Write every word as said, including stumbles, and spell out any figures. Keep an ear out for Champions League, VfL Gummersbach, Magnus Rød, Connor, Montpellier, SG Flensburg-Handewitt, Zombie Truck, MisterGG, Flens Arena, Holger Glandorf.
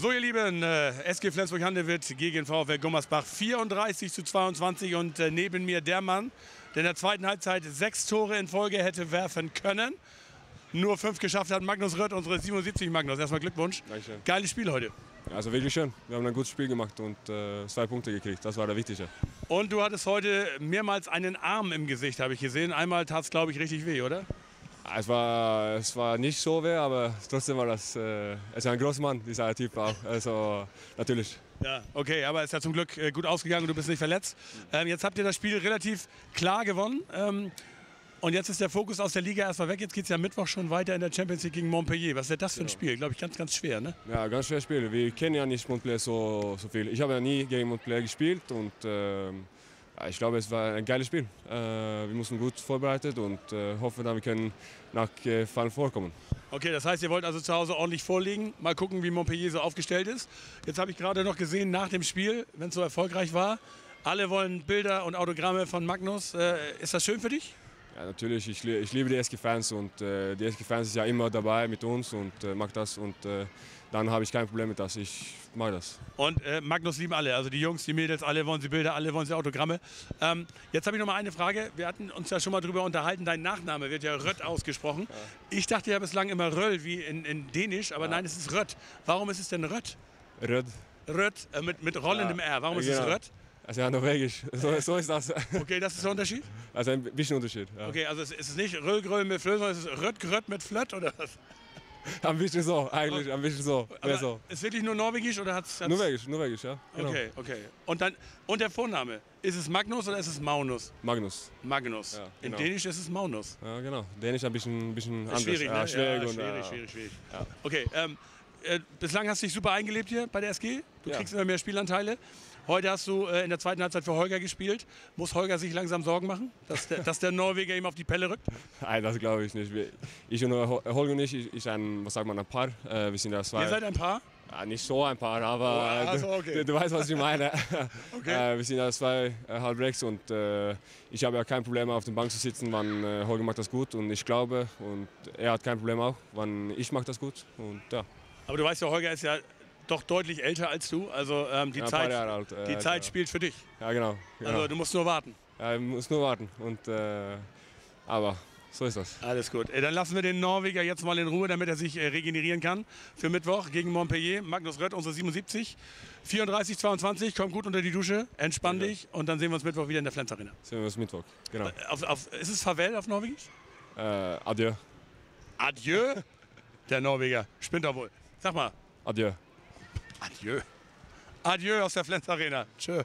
So, ihr Lieben, S G Flensburg-Handewitt gegen VfL Gummersbach vierunddreißig zu zweiundzwanzig. Und neben mir der Mann, der in der zweiten Halbzeit sechs Tore in Folge hätte werfen können, nur fünf geschafft hat, Magnus Rød, unsere siebenundsiebzig. Magnus, erstmal Glückwunsch. Dankeschön. Geiles Spiel heute. Also wirklich schön. Wir haben ein gutes Spiel gemacht und äh, zwei Punkte gekriegt. Das war der Wichtige. Und du hattest heute mehrmals einen Arm im Gesicht, habe ich gesehen. Einmal tat es, glaube ich, richtig weh, oder? Es war, es war nicht so weh, aber trotzdem war das. Äh, er ist ein großer Mann, dieser Typ auch. Also natürlich. Ja, okay, aber es ist ja zum Glück gut ausgegangen und du bist nicht verletzt. Ähm, jetzt habt ihr das Spiel relativ klar gewonnen. Ähm, Und jetzt ist der Fokus aus der Liga erstmal weg. Jetzt geht es ja Mittwoch schon weiter in der Champions League gegen Montpellier. Was ist das für ein Spiel? Glaube ich, ganz, ganz schwer, ne? Ja, ganz schweres Spiel. Wir kennen ja nicht Montpellier so, so viel. Ich habe ja nie gegen Montpellier gespielt und äh, ich glaube, es war ein geiles Spiel. Äh, wir mussten gut vorbereitet und äh, hoffen, dass wir können nach äh, Fallen vorkommen. Okay, das heißt, ihr wollt also zu Hause ordentlich vorlegen. Mal gucken, wie Montpellier so aufgestellt ist. Jetzt habe ich gerade noch gesehen, nach dem Spiel, wenn es so erfolgreich war, alle wollen Bilder und Autogramme von Magnus. Äh, ist das schön für dich? Ja, natürlich, ich, ich liebe die S G Fans und äh, die S G Fans ist ja immer dabei mit uns und äh, mag das und äh, dann habe ich kein Problem mit das, ich mag das. Und äh, Magnus lieben alle, also die Jungs, die Mädels, alle wollen sie Bilder, alle wollen sie Autogramme. Ähm, jetzt habe ich noch mal eine Frage, wir hatten uns ja schon mal drüber unterhalten, dein Nachname wird ja Rød ausgesprochen. Ja. Ich dachte ja bislang immer Röll wie in, in Dänisch, aber ja. Nein, es ist Rød. Warum ist es denn Rød? Rød. Rød, äh, mit, mit rollendem ja. R, warum ist ja. es Rød? Also ja, norwegisch. So, so ist das. Okay, das ist der Unterschied? Also ein bisschen Unterschied, ja. Okay, also es ist nicht Röllgröll mit Flöll, sondern es ist Röttgröt mit Flött, oder was? Ein bisschen so, eigentlich, ein bisschen so. Aber so. Ist wirklich nur norwegisch, oder hat's, hat's norwegisch, norwegisch, ja. Genau. Okay, okay. Und, dann, und der Vorname, ist es Magnus oder ist es Magnus? Magnus. Magnus. Ja, genau. In Dänisch ist es Magnus. Ja, genau. Dänisch ein bisschen, bisschen anders. Schwierig, ne? Ja, schwierig, ja, schwierig, und, schwierig, ja. schwierig, schwierig. Ja. Okay, ähm, äh, bislang hast du dich super eingelebt hier bei der S G. Du ja. kriegst immer mehr Spielanteile. Heute hast du in der zweiten Halbzeit für Holger gespielt. Muss Holger sich langsam Sorgen machen, dass der, dass der Norweger ihm auf die Pelle rückt? Nein, das glaube ich nicht. Ich und Holger nicht, ich, ich ein, was sagt man, ein Paar. Wir sind ja zwei. Ihr seid ein Paar? Ja, nicht so ein Paar, aber oh, also, okay. du, du weißt, was ich meine. Okay. Wir sind ja zwei Halbrecks und ich habe ja kein Problem, auf der Bank zu sitzen, wann Holger macht das gut und ich glaube. Und er hat kein Problem auch, wann ich mache das gut. Und, ja. Aber du weißt ja, Holger ist ja doch deutlich älter als du, also ähm, die, ja, Zeit, alt, äh, die äh, Zeit spielt für dich. Ja, genau, genau. Also du musst nur warten. Ja, du musst nur warten. Und, äh, aber so ist das. Alles gut. Äh, dann lassen wir den Norweger jetzt mal in Ruhe, damit er sich äh, regenerieren kann für Mittwoch gegen Montpellier. Magnus Rød, unsere siebenundsiebzig. vierunddreißig zu zweiundzwanzig, komm gut unter die Dusche, entspann ja. dich und dann sehen wir uns Mittwoch wieder in der Flens Arena. Sehen wir uns Mittwoch, genau. Auf, auf, ist es Farewell auf Norwegisch? Äh, adieu. Adieu? Der Norweger spinnt doch wohl. Sag mal. Adieu. Adieu. Adieu aus der Flens Arena. Tschö.